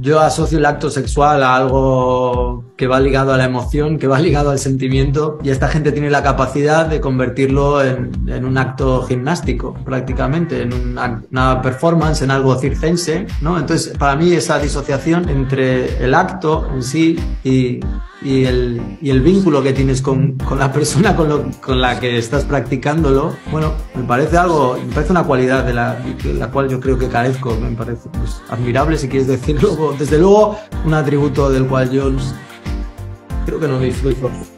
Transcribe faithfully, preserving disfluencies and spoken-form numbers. yo asocio el acto sexual a algo que va ligado a la emoción, que va ligado al sentimiento, y esta gente tiene la capacidad de convertirlo en, en un acto gimnástico, prácticamente, en una, una performance, en algo circense, ¿no? Entonces, para mí esa disociación entre el acto en sí y, y, el, y el vínculo que tienes con, con la persona con, lo, con la que estás practicándolo, bueno, me parece algo, me parece una cualidad de la, de la cual yo creo que carezco, me parece pues, admirable, si quieres decirlo, desde luego un atributo del cual yo creo que no disfruto.